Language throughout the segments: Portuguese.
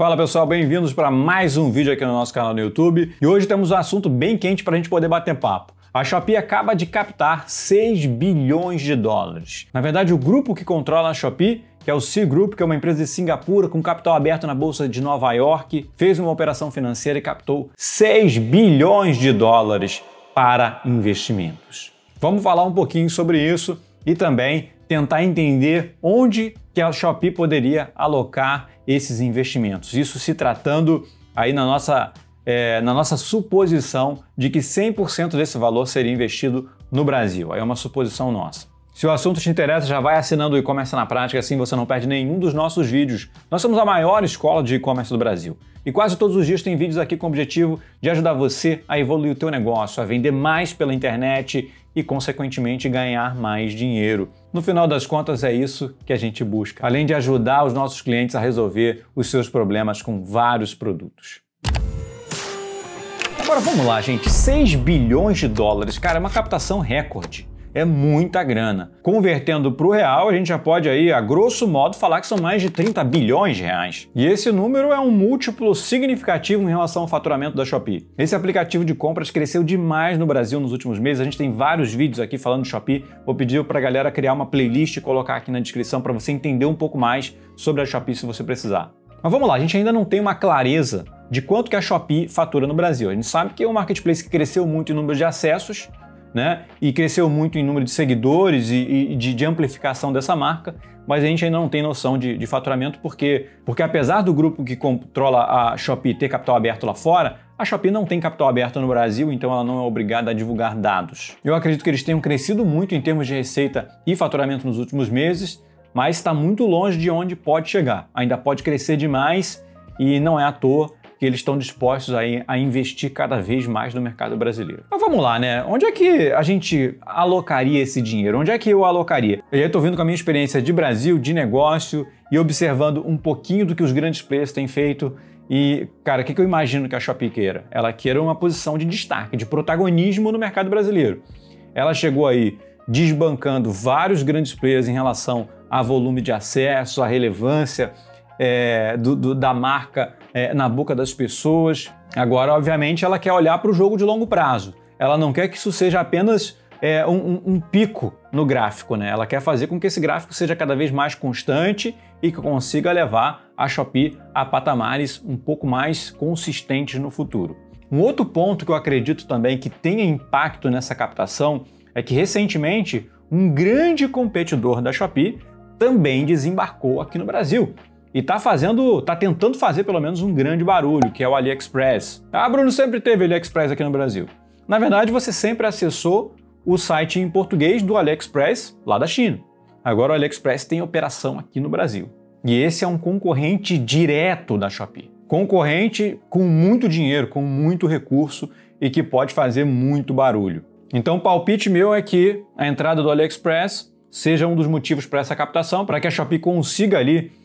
Fala pessoal, bem-vindos para mais um vídeo aqui no nosso canal no YouTube e hoje temos um assunto bem quente para a gente poder bater papo. A Shopee acaba de captar 6 bilhões de dólares. Na verdade, o grupo que controla a Shopee, que é o Sea Group, que é uma empresa de Singapura com capital aberto na bolsa de Nova York, fez uma operação financeira e captou 6 bilhões de dólares para investimentos. Vamos falar um pouquinho sobre isso e também tentar entender onde que a Shopee poderia alocar esses investimentos. Isso se tratando aí na nossa suposição de que 100% desse valor seria investido no Brasil. Aí é uma suposição nossa. Se o assunto te interessa, já vai assinando o E-Commerce na Prática, assim você não perde nenhum dos nossos vídeos. Nós somos a maior escola de e-commerce do Brasil. E quase todos os dias tem vídeos aqui com o objetivo de ajudar você a evoluir o teu negócio, a vender mais pela internet e, consequentemente, ganhar mais dinheiro. No final das contas, é isso que a gente busca, além de ajudar os nossos clientes a resolver os seus problemas com vários produtos. Agora vamos lá, gente. 6 bilhões de dólares, cara, é uma captação recorde. É muita grana. Convertendo para o real, a gente já pode aí, a grosso modo, falar que são mais de 30 bilhões de reais. E esse número é um múltiplo significativo em relação ao faturamento da Shopee. Esse aplicativo de compras cresceu demais no Brasil nos últimos meses. A gente tem vários vídeos aqui falando do Shopee. Vou pedir para a galera criar uma playlist e colocar aqui na descrição para você entender um pouco mais sobre a Shopee se você precisar. Mas vamos lá, a gente ainda não tem uma clareza de quanto que a Shopee fatura no Brasil. A gente sabe que é um marketplace que cresceu muito em número de acessos, né? E cresceu muito em número de seguidores e de amplificação dessa marca, mas a gente ainda não tem noção de faturamento porque apesar do grupo que controla a Shopee ter capital aberto lá fora, a Shopee não tem capital aberto no Brasil, então ela não é obrigada a divulgar dados. Eu acredito que eles tenham crescido muito em termos de receita e faturamento nos últimos meses, mas está muito longe de onde pode chegar. Ainda pode crescer demais e não é à toa que eles estão dispostos a investir cada vez mais no mercado brasileiro. Mas vamos lá, né? Onde é que a gente alocaria esse dinheiro? Onde é que eu alocaria? Eu estou vindo com a minha experiência de Brasil, de negócio e observando um pouquinho do que os grandes players têm feito. E, cara, o que eu imagino que a Shopee queira? Ela queira uma posição de destaque, de protagonismo no mercado brasileiro. Ela chegou aí desbancando vários grandes players em relação a volume de acesso, a relevância da marca na boca das pessoas. Agora, obviamente, ela quer olhar para o jogo de longo prazo. Ela não quer que isso seja apenas um pico no gráfico, né? Ela quer fazer com que esse gráfico seja cada vez mais constante e que consiga levar a Shopee a patamares um pouco mais consistentes no futuro. Um outro ponto que eu acredito também que tenha impacto nessa captação é que, recentemente, um grande competidor da Shopee também desembarcou aqui no Brasil. E tá tentando fazer pelo menos um grande barulho, que é o AliExpress. Ah, Bruno, sempre teve AliExpress aqui no Brasil. Na verdade, você sempre acessou o site em português do AliExpress lá da China. Agora o AliExpress tem operação aqui no Brasil. E esse é um concorrente direto da Shopee. Concorrente com muito dinheiro, com muito recurso e que pode fazer muito barulho. Então o palpite meu é que a entrada do AliExpress seja um dos motivos para essa captação, para que a Shopee consiga ali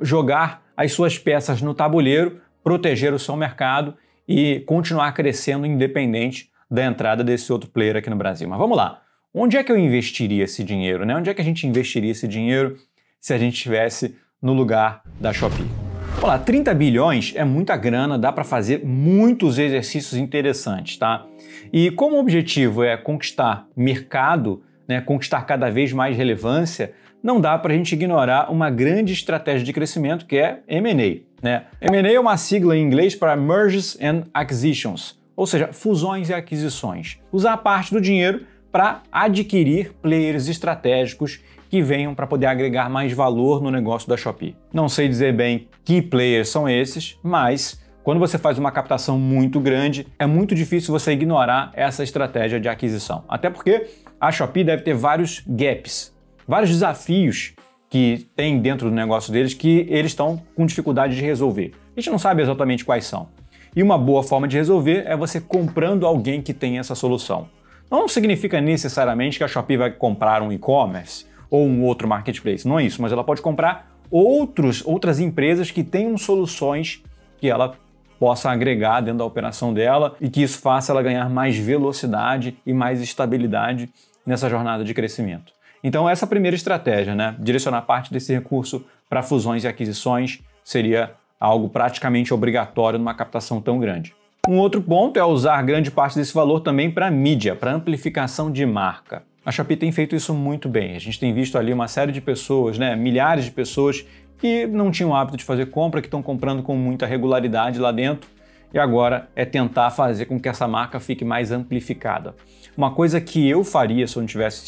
jogar as suas peças no tabuleiro, proteger o seu mercado e continuar crescendo independente da entrada desse outro player aqui no Brasil. Mas vamos lá, onde é que eu investiria esse dinheiro, né? Onde é que a gente investiria esse dinheiro se a gente estivesse no lugar da Shopee? Vamos lá, 30 bilhões é muita grana, dá para fazer muitos exercícios interessantes, tá? E como o objetivo é conquistar mercado, né, conquistar cada vez mais relevância, não dá para a gente ignorar uma grande estratégia de crescimento que é M&A, né? M&A é uma sigla em inglês para Mergers and Acquisitions, ou seja, fusões e aquisições. Usar parte do dinheiro para adquirir players estratégicos que venham para poder agregar mais valor no negócio da Shopee. Não sei dizer bem que players são esses, mas quando você faz uma captação muito grande, é muito difícil você ignorar essa estratégia de aquisição. Até porque a Shopee deve ter vários gaps, vários desafios que tem dentro do negócio deles que eles estão com dificuldade de resolver. A gente não sabe exatamente quais são. E uma boa forma de resolver é você comprando alguém que tem essa solução. Não significa necessariamente que a Shopee vai comprar um e-commerce ou um outro marketplace, não é isso, mas ela pode comprar outras empresas que tenham soluções que ela possa agregar dentro da operação dela e que isso faça ela ganhar mais velocidade e mais estabilidade nessa jornada de crescimento. Então essa primeira estratégia, né, direcionar parte desse recurso para fusões e aquisições, seria algo praticamente obrigatório numa captação tão grande. Um outro ponto é usar grande parte desse valor também para mídia, para amplificação de marca. A Shopee tem feito isso muito bem. A gente tem visto ali uma série de pessoas, milhares de pessoas que não tinham o hábito de fazer compra, que estão comprando com muita regularidade lá dentro, e agora é tentar fazer com que essa marca fique mais amplificada. Uma coisa que eu faria se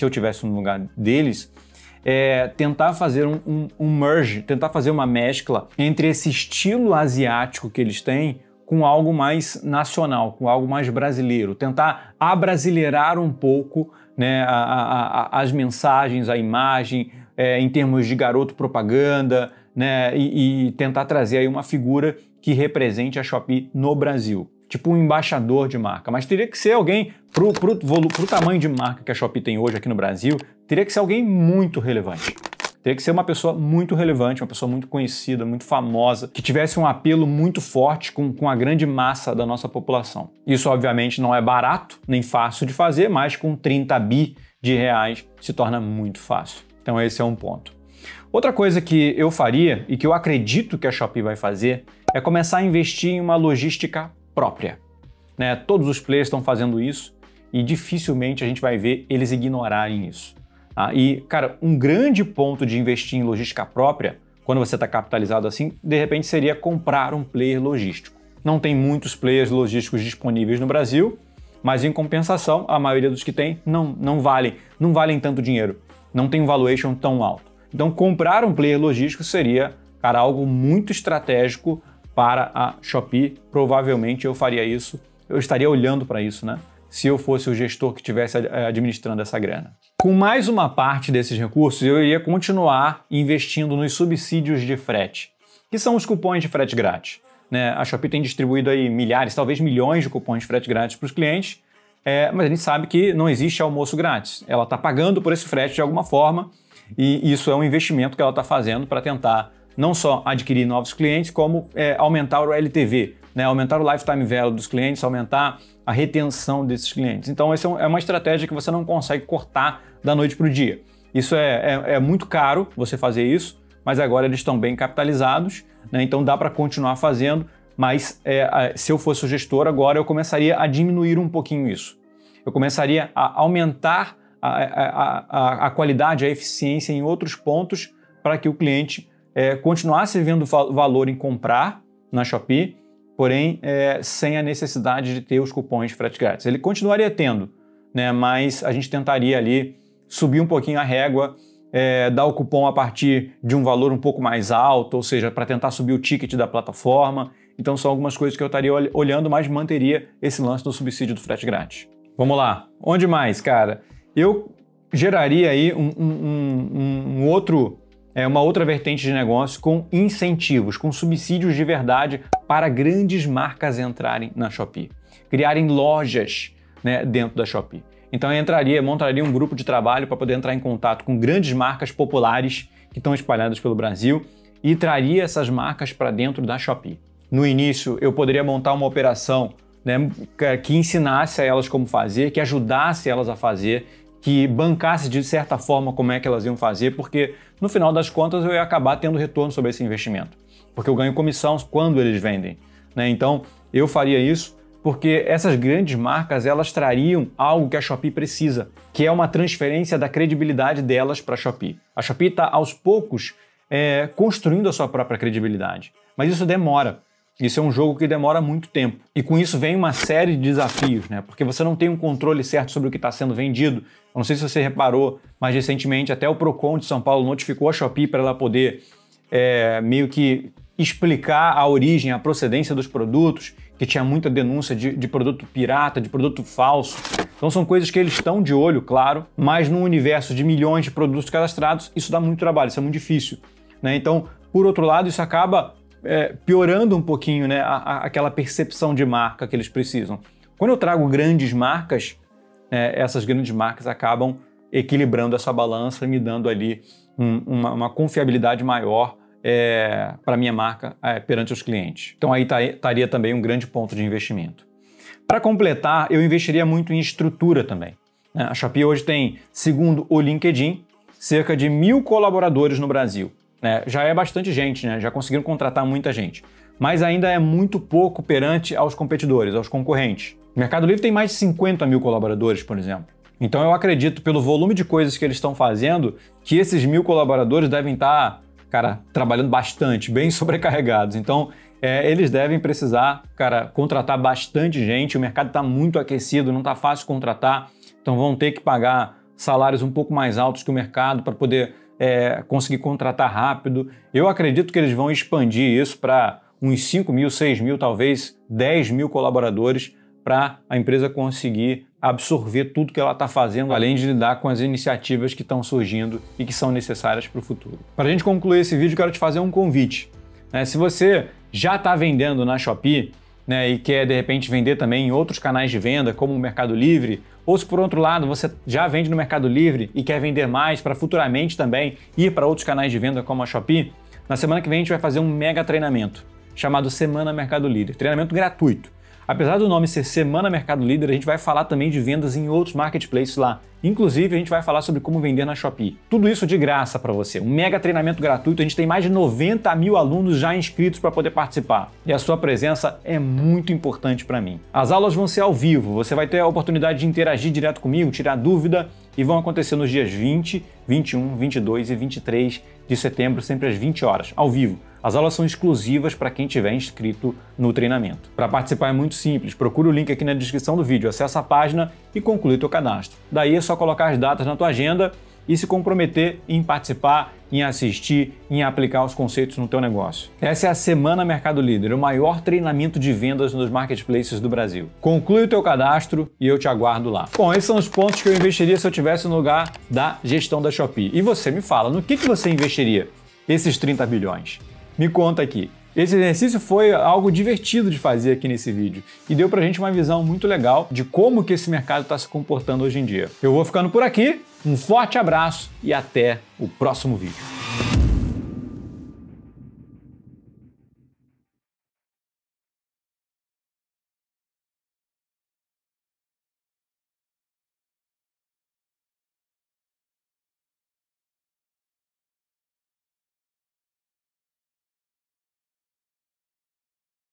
eu tivesse no lugar deles é tentar fazer um merge, tentar fazer uma mescla entre esse estilo asiático que eles têm com algo mais nacional, com algo mais brasileiro, tentar abrasileirar um pouco as mensagens, a imagem, em termos de garoto propaganda, e tentar trazer aí uma figura que represente a Shopee no Brasil, tipo um embaixador de marca, mas teria que ser alguém, pro tamanho de marca que a Shopee tem hoje aqui no Brasil, teria que ser alguém muito relevante. Teria que ser uma pessoa muito relevante, uma pessoa muito conhecida, muito famosa, que tivesse um apelo muito forte com a grande massa da nossa população. Isso, obviamente, não é barato, nem fácil de fazer, mas com 30 bi de reais se torna muito fácil. Então esse é um ponto. Outra coisa que eu faria, e que eu acredito que a Shopee vai fazer, é começar a investir em uma logística própria. Todos os players estão fazendo isso e dificilmente a gente vai ver eles ignorarem isso. E, cara, um grande ponto de investir em logística própria, quando você está capitalizado assim, de repente seria comprar um player logístico. Não tem muitos players logísticos disponíveis no Brasil, mas em compensação, a maioria dos que tem não valem tanto dinheiro, não tem um valuation tão alto. Então, comprar um player logístico seria, cara, algo muito estratégico para a Shopee. Provavelmente eu faria isso, eu estaria olhando para isso, se eu fosse o gestor que estivesse administrando essa grana. Com mais uma parte desses recursos, eu iria continuar investindo nos subsídios de frete, que são os cupons de frete grátis. A Shopee tem distribuído aí milhares, talvez milhões de cupons de frete grátis para os clientes, mas a gente sabe que não existe almoço grátis. Ela está pagando por esse frete de alguma forma, e isso é um investimento que ela está fazendo para tentar não só adquirir novos clientes, como aumentar o LTV, aumentar o lifetime value dos clientes, aumentar a retenção desses clientes. Então essa é uma estratégia que você não consegue cortar da noite para o dia. Isso é muito caro você fazer isso, mas agora eles estão bem capitalizados, então dá para continuar fazendo, mas se eu fosse o gestor agora, eu começaria a diminuir um pouquinho isso. Eu começaria a aumentar a qualidade, a eficiência em outros pontos para que o cliente continuasse vendo valor em comprar na Shopee, porém sem a necessidade de ter os cupons de frete grátis. Ele continuaria tendo, mas a gente tentaria ali subir um pouquinho a régua, dar o cupom a partir de um valor um pouco mais alto, ou seja, para tentar subir o ticket da plataforma. Então são algumas coisas que eu estaria olhando, mas manteria esse lance do subsídio do frete grátis. Vamos lá, onde mais, cara? Eu geraria aí uma outra vertente de negócio com incentivos, com subsídios de verdade para grandes marcas entrarem na Shopee, criarem lojas dentro da Shopee. Então eu montaria um grupo de trabalho para poder entrar em contato com grandes marcas populares que estão espalhadas pelo Brasil e traria essas marcas para dentro da Shopee. No início eu poderia montar uma operação que ensinasse a elas como fazer, que ajudasse elas a fazer, que bancasse de certa forma como é que elas iam fazer, porque no final das contas eu ia acabar tendo retorno sobre esse investimento, porque eu ganho comissão quando eles vendem. Então eu faria isso porque essas grandes marcas, elas trariam algo que a Shopee precisa, que é uma transferência da credibilidade delas para a Shopee. A Shopee está aos poucos construindo a sua própria credibilidade, mas isso demora. Isso é um jogo que demora muito tempo. E com isso vem uma série de desafios, porque você não tem um controle certo sobre o que está sendo vendido. Eu não sei se você reparou, mas recentemente até o Procon de São Paulo notificou a Shopee para ela poder meio que explicar a origem, a procedência dos produtos, que tinha muita denúncia de produto pirata, de produto falso. Então são coisas que eles estão de olho, claro, mas num universo de milhões de produtos cadastrados, isso dá muito trabalho, isso é muito difícil. Então, por outro lado, isso acaba piorando um pouquinho aquela percepção de marca que eles precisam. Quando eu trago grandes marcas, essas grandes marcas acabam equilibrando essa balança e me dando ali uma confiabilidade maior para minha marca perante os clientes. Então aí estaria também um grande ponto de investimento. Para completar, eu investiria muito em estrutura também. A Shopee hoje tem, segundo o LinkedIn, cerca de 1000 colaboradores no Brasil. Já é bastante gente, já conseguiram contratar muita gente. mas ainda é muito pouco perante aos competidores, aos concorrentes. O Mercado Livre tem mais de 50 mil colaboradores, por exemplo. Então eu acredito, pelo volume de coisas que eles estão fazendo, que esses 1.000 colaboradores devem estar, cara, trabalhando bastante, bem sobrecarregados. Então eles devem precisar, cara, contratar bastante gente. O mercado está muito aquecido, não está fácil contratar, então vão ter que pagar salários um pouco mais altos que o mercado para poder conseguir contratar rápido. Eu acredito que eles vão expandir isso para uns 5 mil, 6 mil, talvez 10 mil colaboradores, para a empresa conseguir absorver tudo que ela está fazendo, além de lidar com as iniciativas que estão surgindo e que são necessárias para o futuro. Para a gente concluir esse vídeo, quero te fazer um convite. Se você já está vendendo na Shopee, né, e quer de repente vender também em outros canais de venda, como o Mercado Livre, ou se por outro lado você já vende no Mercado Livre e quer vender mais para futuramente também ir para outros canais de venda como a Shopee, na semana que vem a gente vai fazer um mega treinamento chamado Semana Mercado Líver, treinamento gratuito. Apesar do nome ser Semana Mercado Líder, a gente vai falar também de vendas em outros marketplaces lá. Inclusive, a gente vai falar sobre como vender na Shopee. Tudo isso de graça para você. Um mega treinamento gratuito. A gente tem mais de 90 mil alunos já inscritos para poder participar. E a sua presença é muito importante para mim. As aulas vão ser ao vivo. Você vai ter a oportunidade de interagir direto comigo, tirar dúvida, e vão acontecer nos dias 20, 21, 22 e 23 de setembro, sempre às 20 horas, ao vivo. As aulas são exclusivas para quem tiver inscrito no treinamento. Para participar é muito simples, procura o link aqui na descrição do vídeo, acessa a página e conclui teu cadastro. Daí é só colocar as datas na tua agenda e se comprometer em participar, em assistir, em aplicar os conceitos no teu negócio. Essa é a Semana Mercado Líder, o maior treinamento de vendas nos marketplaces do Brasil. Conclui o teu cadastro e eu te aguardo lá. Bom, esses são os pontos que eu investiria se eu estivesse no lugar da gestão da Shopee. E você me fala, no que você investiria esses 30 bilhões? Me conta aqui. Esse exercício foi algo divertido de fazer aqui nesse vídeo e deu pra gente uma visão muito legal de como que esse mercado está se comportando hoje em dia. Eu vou ficando por aqui, um forte abraço e até o próximo vídeo.